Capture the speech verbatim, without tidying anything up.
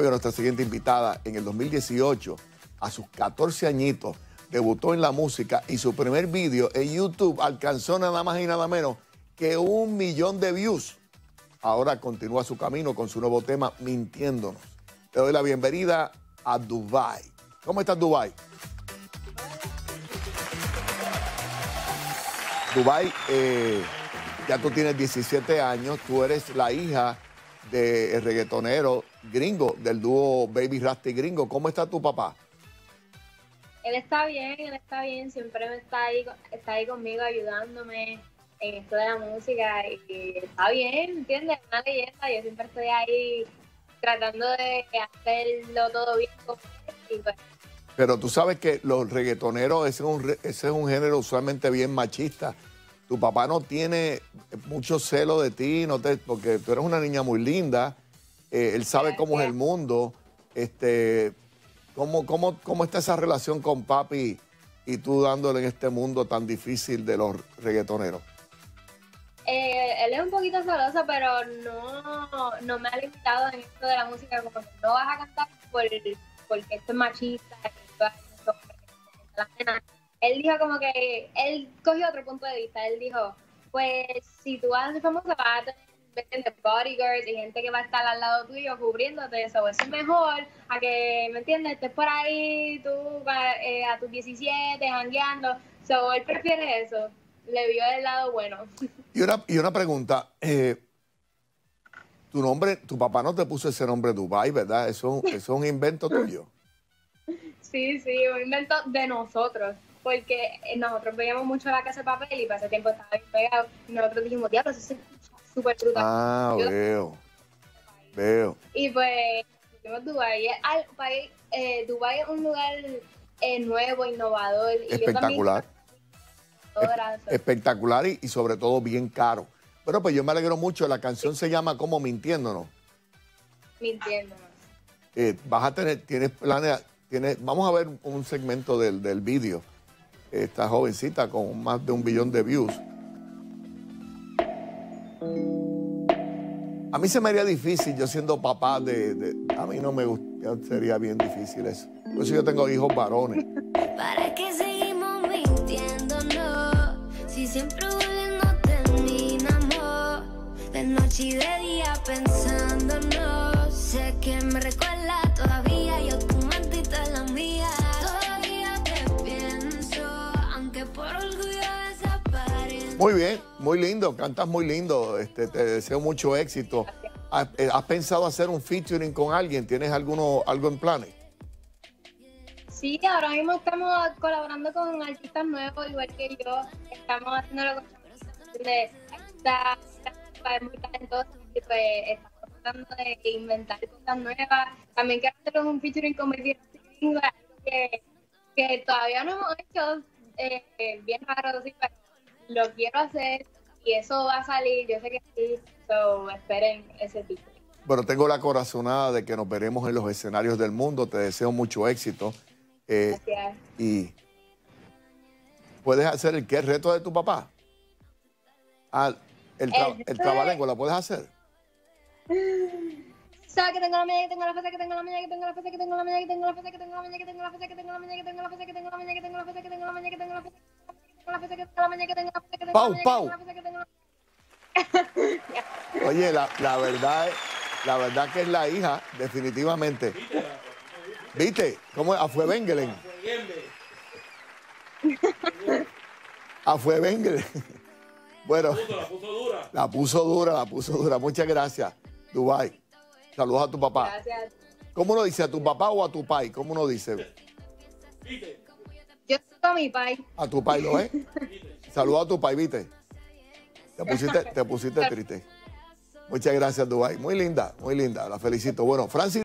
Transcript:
Bueno, nuestra siguiente invitada en el dos mil dieciocho, a sus catorce añitos, debutó en la música y su primer vídeo en YouTube alcanzó nada más y nada menos que un millón de views. Ahora continúa su camino con su nuevo tema, Mintiéndonos. Te doy la bienvenida a Dubai. ¿Cómo estás, Dubai? Dubai, eh, ya tú tienes diecisiete años, tú eres la hija del reggaetonero Gringo, del dúo Baby Rasta y Gringo. ¿Cómo está tu papá? Él está bien, él está bien, siempre me está ahí, está ahí conmigo ayudándome en esto de la música y, y está bien, ¿entiendes? Es una leyenda, yo siempre estoy ahí tratando de hacerlo todo bien. Y pues, pero tú sabes que los reggaetoneros, ese es, un, ese es un género usualmente bien machista. Tu papá no tiene mucho celo de ti, no te, porque tú eres una niña muy linda, eh, él sabe cómo es el mundo. Este, ¿cómo, cómo, cómo está esa relación con papi y tú dándole en este mundo tan difícil de los reggaetoneros? Eh, él es un poquito celoso, pero no, no me ha limitado en esto de la música, como no vas a cantar por, porque esto es machista. Él dijo como que, él cogió otro punto de vista, él dijo, pues si tú vas a ser famosa vas a tener bodyguards y gente que va a estar al lado tuyo cubriéndote, eso, eso es mejor, a que, ¿me entiendes? Estés por ahí, tú eh, a tus diecisiete, jangueando, so, él prefiere eso, le vio el lado bueno. Y una, y una pregunta, eh, tu nombre, tu papá no te puso ese nombre Dubai, ¿verdad? Eso, eso es un invento tuyo. Sí, sí, un invento de nosotros, porque nosotros veíamos mucho La Casa de Papel y para ese tiempo estaba bien pegado. Y nosotros dijimos, diablo, eso es súper brutal. Ah, yo veo, veo. Y pues, Dubai es, al, país, eh, Dubai es un lugar eh, nuevo, innovador. Y espectacular. Yo también, es, espectacular y, y sobre todo bien caro. Bueno, pues yo me alegro mucho. La canción sí se llama como Mintiéndonos. Mintiéndonos. Eh, vas a tener, tienes planes... Tienes, vamos a ver un segmento del, del vídeo. Esta jovencita con más de un billón de views. A mí se me haría difícil, yo siendo papá de... de a mí no me gusta, sería bien difícil eso. Por eso yo tengo hijos varones. ¿Para qué seguimos mintiéndonos? Si siempre no terminamos. De noche y de día pensándonos. Sé que me recuerda todavía yo. Muy bien, muy lindo, cantas muy lindo, este, te deseo mucho éxito. ¿Has, ¿Has pensado hacer un featuring con alguien? ¿Tienes alguno, algo en planes? Sí, ahora mismo estamos colaborando con artistas nuevos, igual que yo. Estamos haciendo lo que es muy talentoso y pues estamos tratando de inventar cosas nuevas. También quiero hacer un featuring con Baby Rasta y Gringo, que, que todavía no hemos hecho, eh, bien raro, sí, pero lo quiero hacer y eso va a salir, yo sé que sí, so esperen ese tipo. Bueno, tengo la corazonada de que nos veremos en los escenarios del mundo, te deseo mucho éxito. Eh, Gracias. ¿Y puedes hacer el qué reto de tu papá? Ah, el, tra el trabalengua, ¿la puedes hacer? ¿Sabes que tengo la mañana, que tengo la fecha, que tengo la mañana, que tengo la fecha, que tengo la mañana, que tengo la fecha, que tengo la mañana, que tengo la fecha, que tengo la mañana, que tengo la fecha, que tengo la mañana, que tengo la fecha, que tengo la mañana, que tengo la fecha? Pau, Pau. Oye, la, la verdad es, la verdad que es la hija, definitivamente. ¿Viste? ¿Cómo es? Afue Bengelen. Afue Bengelen. Bueno. La puso dura. La puso dura, la puso dura. Muchas gracias, Dubai. Saludos a tu papá. Gracias. ¿Cómo uno dice? ¿A tu papá o a tu pai? ¿Cómo uno dice? ¿Viste? Yo soy a mi pai. A tu pai, ¿lo ves? Saludos a tu pai, ¿viste? Te pusiste, te pusiste triste. Muchas gracias, Dubai. Muy linda, muy linda. La felicito. Bueno, Francis.